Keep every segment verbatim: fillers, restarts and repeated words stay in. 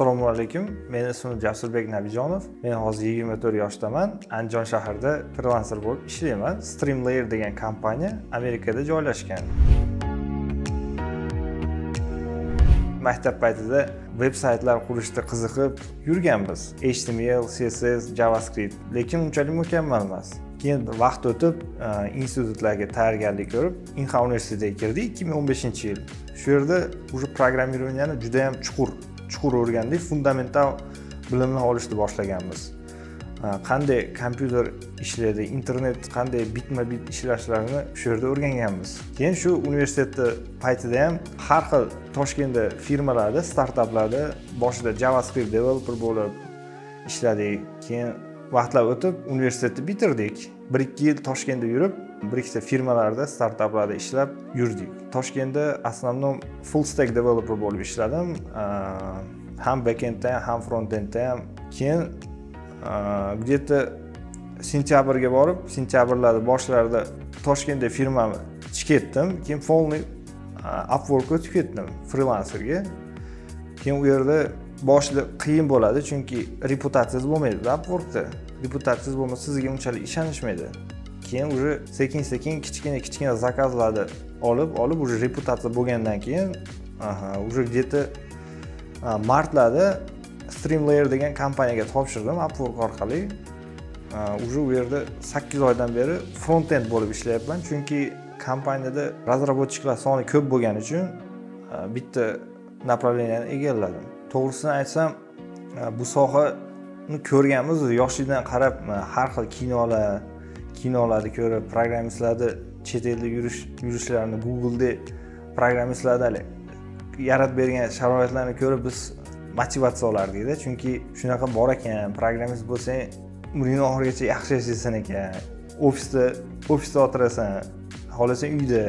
Assalomu alaykum. Men ismim Jasurbek Nabijonov. Men hozir yigirma to'rt yoshdaman. Andijon shahrida freelancer bo'lib ishlayman. Streamlayer degan kompaniya Amerikada joylashgan. Maktab paytida web saytlar qurishda qiziqib yurganmiz. H T M L, C S S, JavaScript, lekin unchalik mukammal emas. Keyin vaqt o'tib, institutlarga tayyorgarlik ko'rib, Inha universitetiga kirdik ikki ming o'n beshinchi yil. Shu yerda o'sha programmirovaniani juda ham chuqur, chuqur o'rgandik, fundamental bilimlar olishni boshlaganmiz. Qanday kompyuter ishlaydi, internet qanday bitma-bit ishlashlarini shu yerda o'rganganmiz. Keyin shu universitetda paytida ham har xil Toshkentda firmalarda, startaplarda boshida JavaScript developer bo'lib ishladik. Keyin vaqtlar o'tib universitetni bitirdik. bir ikki yil Toshkentda yurib, bir ikkita firmalarda, startaplarda ishlab yurdik. Toshkentda asnomnom full stack developer bo'lib ishladim. Ham backendda, ham frontendda. Keyin где-то sentyabrga borib, sentyabrlarda boshlarida Toshkentda firmamni tiketdim. Keyin folni Upwork'ga o'tib ketdim, freelancerga. Keyin u yerda boshida qiyin bo'ladi, chunki reputatsiyangiz bo'lmaydi Upwork'da. Reputatsiyangiz bo'lmasa sizga unchalik ishonishmaydi. Keyin уже sekin-sekin kichkina-kichkina zakazlarni olib, olib уже reputatsiya bo'lgandan keyin, aha, уже где-то martlarda Streamlayer degan kompaniyaga topshirdim Upwork orqali. Уже u yerda sakkiz oydan beri frontend bo'lib ishlayapman, chunki kompaniyada razrabochiklar soni ko'p bo'lgani uchun bitta направленияni egalladim. To'g'risini aytsam, bu sohani ko'rganmiz, yoshlikdan qarab har xil kinolar, kinolarni ko'rib, programmistlarni chet elda yurish, yurishlarini Google'da programmistlardan yaratib bergan sharoitlarni ko'rib biz motivatsiya olardikda, chunki shunaqa bor ekan, programmist bo'lsang, umring oxirigacha yaxshi yashaysan ekan. Ofisda, ofisda o'tirasan, xohlasang uyda,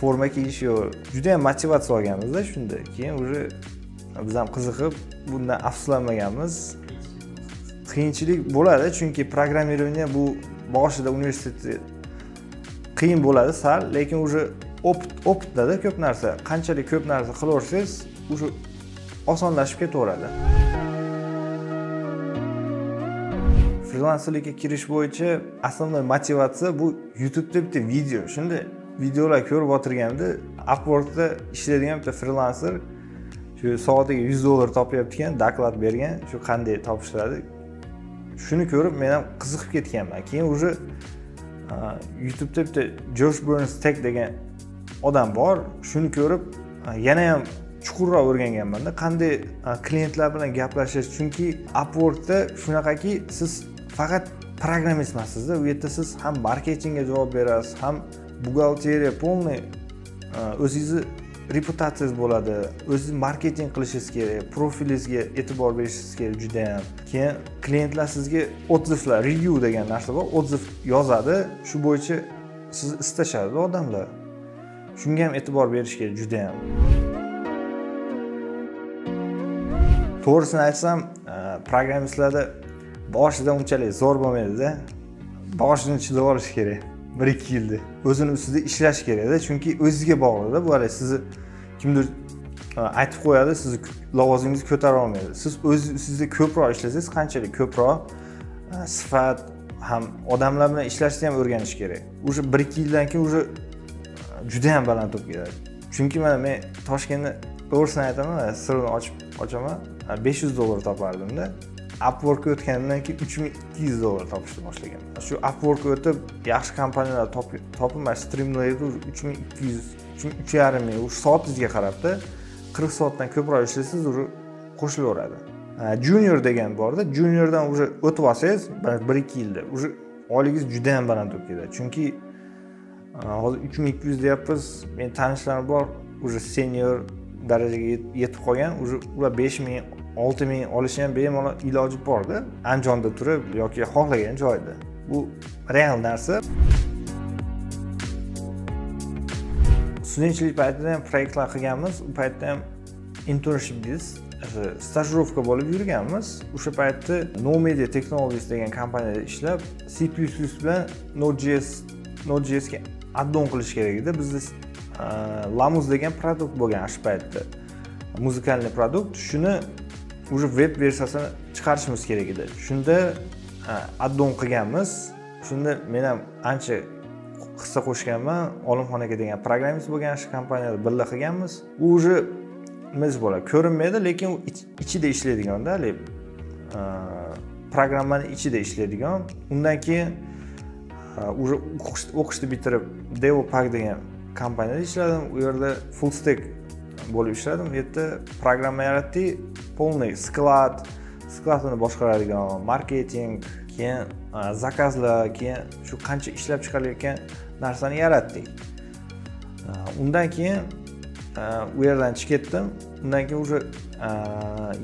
forma kiyish yo'q. Juda ham motivatsiya olganmiz-da shunda. Keyin уже biz ham qiziqib, bundan afsuslanmaganmiz. Qiyinchilik bo'ladi, chunki programmirovaniya bu boshida universitetda qiyin bo'ladi sal, lekin уже opitda ko'p narsa, qanchalik ko'p narsa qilaversangiz, уже osonlashib ketaveradi. Freelancerlikka kirish bo'yicha asosiy motivatsiya bu YouTube'da bitta video. Shunda videolar ko'rib o'tirganimda Upwork'da ishlaydigan bitta freelancer shu soatiga yuz dollar topyapti-kan, doklad bergan, shu qanday topishiladi. Shuni ko'rib men ham qiziqib ketganman. Keyin уже YouTube'da bitta Josh Burns Tech degan odam bor. Shuni ko'rib yana ham chuqurroq o'rganganman-da, qanday klientlar bilan gaplashish, chunki Upwork'da shunaqaki siz faqat programmist emassiz-da, u yerda siz ham marketingga javob berasiz, ham buxgalteriya, полный o'zingizni reputatsiyangiz bo'ladi, o'zingiz marketing qilishingiz kerak, profilingizga e'tibor berishingiz kerak juda ham. Keyin klientlar sizga odzivlar, review degan narsa bor, odziv yozadi, shu bo'yicha sizni istashadi odamlar. Shunga ham e'tibor berish kerak juda ham. To'g'risini aytsam, programmistlarda boshida unchalik zo'r bo'lmaydi-da. Boshini chidab olish kerak. bir ikki yilda o'zini ustida ishlash kerakda, chunki o'zingizga bog'liqda. Bu hali sizni kimdir aytib qo'yadi, sizni lavozmingizni ko'tara olmaydi. Siz o'z ustida ko'proq ishlasangiz, qanchalik ko'proq sifat ham odamlar bilan ishlashni ham o'rganish kerak. O'sha bir ikki yildan keyin уже juda ham baland bo'lib ketadi. Chunki mana men Toshkentda, to'g'risini aytaman, sirni ochib ochaman, besh yuz dollar topardim-da. Upwork'ga o'tgandan keyin uch ming ikki yuz dollar topishni boshlagan. Shu Upwork'ga o'tib, yaxshi kompaniyalar topib, mana Streamlayer'da uch ming ikki yuz, uch ming uch yarim ming soatingizga qarabda qirq soatdan ko'proq ishlasangiz, уже qo'shilaveradi. Junior degan borda, juniordan уже o'tib olsangiz, bir ikki yilda уже oyligingiz juda ham baland bo'lib ketadi. Chunki hozir uch ming ikki yuz deyapmiz, men tanishlarim bor, уже senior darajaga yetib qolgan, уже ular besh ming olti ming olishi ham bemalol iloji bor-da, Andijonda turib yoki xohlagan joyda. Bu real narsa. Studentchilik paytida ham proyektlar qilganmiz, u paytda ham internship deymiz, stajirovka bo'lib yurganmiz. O'sha paytda Nomadia Technologies degan kompaniyada ishlab, C plus plus bilan Node.js, Node.js ga add-on qilish kerak edi. Bizda Lamuz degan produkt bo'lgan o'sha paytda. Muzikalniy produkt. Shuni уже web versiyasini chiqarishimiz kerak edi. Shunda addon qilganmiz. Shunda men ham ancha hissa qo'shganman. Olimxon aka degan programmist bo'lgan shu kompaniyada birga qilganmiz. U уже nima bo'ladi, ko'rinmaydi, lekin ichida ishlaydigan-da, hali programmaning ichida ishlaydigan. Undan keyin уже o'qishni bitirib, DevOps degan kompaniyada ishladim. U yerda full stack bo'lib ishladim. Bu yerda programma yaratdik, polniy sklad, skladni boshqaradigan, marketing, keyin zakazlar, keyin shu qancha ishlab chiqarilayotgan narsani yaratdik. Undan keyin u yerdan chiqib ketdim. Undan keyin уже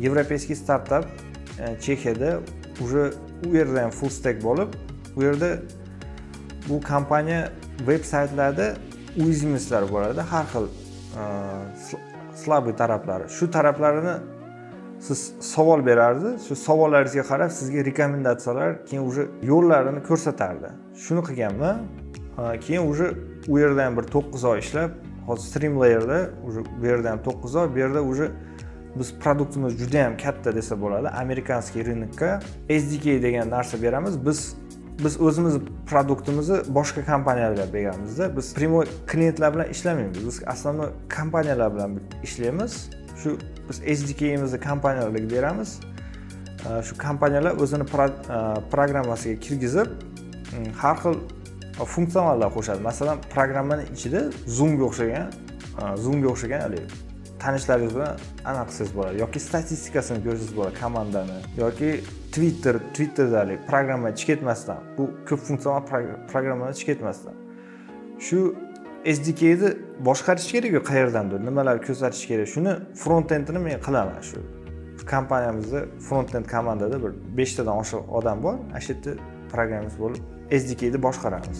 yevropeyskiy startap Chexiyada уже u yerda ham full stack bo'lib, u yerda bu kompaniya web saytlarida uizmislar bo'ladi, har xil slabiy taraflari. Shu taraflarini siz savol berardi, shu savollaringizga qarab sizga rekomendatsiyalar, keyin уже yo'llarini ko'rsatardi. Shuni qilganman. Keyin уже u yerda ham bir to'qqiz oy ishlab, hozir Streamlayer'da уже bu yerda ham to'qqiz oy, bu yerda уже biz produktimiz juda ham katta desa bo'ladi, amerikanskiy rinkka S D K degan narsa beramiz. Biz biz o'zimiz produktimizni boshqa kompaniyalar berganimizda biz primoy klientlar bilan ishlamaymiz. Biz asosiy kompaniyalar bilan ishlaymiz. Shu biz S D K'imizni kompaniyalarga beramiz. Shu kompaniyalar o'zini programmasiga kirgizib, har xil funksiyalar qo'shadi. Masalan, programmaning ichida Zoom'ga o'xshagan, Zoom'ga o'xshagan hali tanishlaringiz bilan aniq qilsangiz bo'ladi yoki statistikasini ko'rsangiz bo'ladi komandani, yoki Twitter, Twitter'dagi programma chiqib ketmasdan, bu ko'p funksional programmalar chiqib ketmasdan. Shu S D K'ni boshqarish kerak-ku, qayerdandir nimalar ko'rsatish kerak. Shuni front-endini men qilaman. Shu kompaniyamizda front-end komandada bir besh tadan oshiq odam bor. Ana shu yerda programmist bo'lib S D K'ni boshqaramiz.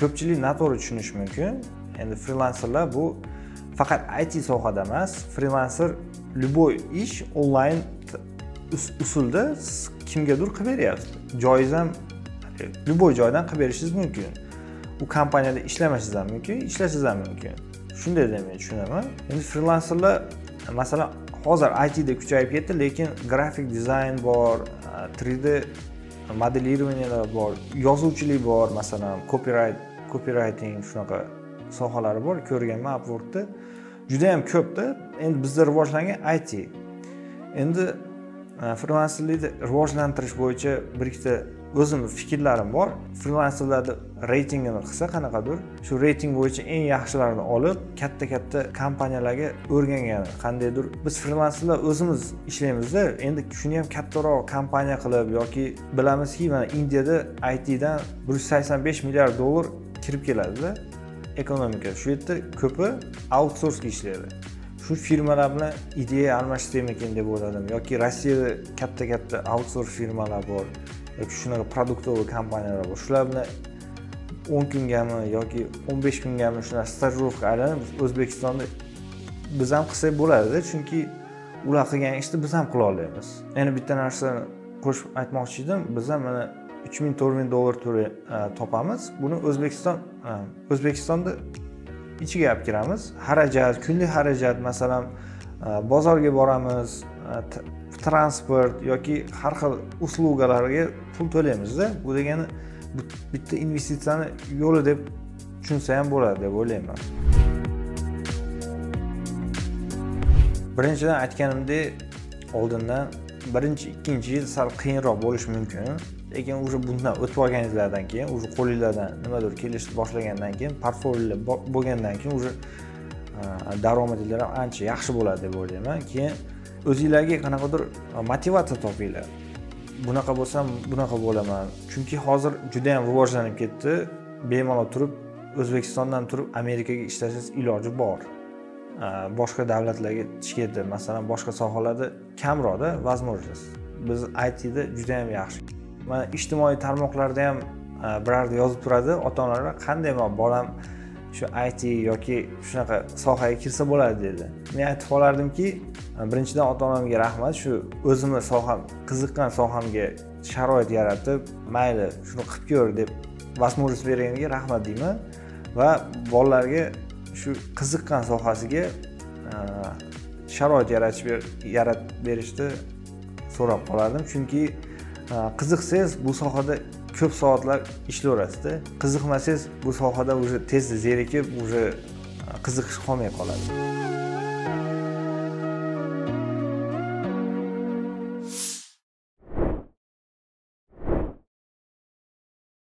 Ko'pchilik noto'g'ri tushunish mumkin. Endi freelancerlar bu faqat I T sohada emas, freelancer любой ish onlayn usulda kimgadir qilib beryapsiz. Joiz ham любой joydan qilib berishingiz mumkin. U kompaniyada ishlamashingiz ham mumkin, ishlashingiz ham mumkin. Shunday deb men tushunaman. Endi freelancerlar masalan hozir I T'da kuchayib ketdi, lekin grafik dizayn bor, uch D modelirovaniylar bor, yozuvchilik bor, masalan copyright, copywriting shunaqa sohalari bor, ko'rganman Upwork'da. Juda ham ko'pda. Endi bizda rivojlangan I T. Endi freelancerlikni rivojlantirish bo'yicha bir ikkita o'zimning fikrlarim bor. Freelancerlarni reytingini qilsa qanaqadir, shu reyting bo'yicha eng yaxshilarini olib, katta-katta kompaniyalarga o'rgangan qandaydir. Biz freelancerlar o'zimiz ishlaymiz-da, endi shuni ham kattaroq kompaniya qilib yoki bilamizki, mana Indiyada I T'dan bir yuz sakson besh milliard dollar kirib keladi-da. Ekonomika. Shu yerda ko'pi outsourcing ishlaydi. Shu firmalar bilan ideya almashtiramikin deb o'yladim yoki Rossiyada katta-katta outsource firmalar bor yoki shunaqa produktoviy kompaniyalar bor. Shular bilan o'n kungami yoki o'n besh kungami shular stajirovka aylanib biz O'zbekistonda biz ham qilsak bo'ladi-da, chunki ular qilgan ishni biz ham qila olamiz. Endi bitta narsani qo'shib aytmoqchi edim, biz ham mana uch ming to'rt ming dollar to'ri topamiz. Buni O'zbekiston O'zbekistonda ichiga olib kiramiz. Xarajat, kunlik xarajat, masalan, bozorga boramiz, transport yoki har xil uslugalarga pul to'laymiz-da. Bu degani bitta investitsiyani yo'li deb tushunsa ham bo'ladi deb o'ylayman. Birinchidan aytganimdek, oldindan birinchi ikkinchi yil sal qiyinroq bo'lishi mumkin. Lekin уже bundan o'tib olganingizlardan keyin, уже qo'lingizdan nimadir kelishni boshlagandan keyin, portfolio bo'lgandan keyin уже daromadinglar ham ancha yaxshi bo'ladi deb o'ylayman. Keyin o'zingizlarga qanaqadir motivatsiya topinglar. Bunaqa bo'lsam, bunaqa bo'laman. Chunki hozir juda ham rivojlanib ketdi. Bemalol turib O'zbekistondan turib Amerikaga ishlashingiz iloji bor. Boshqa davlatlarga chiqadi, masalan, boshqa sohalarda kamroqda vazmojiz. Biz I T'da juda ham yaxshi. Mana ijtimoiy tarmoqlarda ham birarda yozib turadi ota-onalar, qanday men bolam shu I T yoki shunaqa sohaga kirsa bo'ladi dedi. Men aytib qolardimki, birinchidan ota-onamga rahmat, shu o'zimni soham, qiziqqan sohamga sharoit yaratib, mayli shuni qilib ko'r deb vazmojiz berganiga rahmat deyman va bolalarga shu qiziqqan sohasiga sharoit yaratib berishni so'rab qolardim. Chunki qiziqsangiz bu sohada ko'p soatlar ishlayverasiz-da. Qiziqmasangiz bu sohada o'zi tezda zerikib, o'zi qiziqish qolmay qoladi.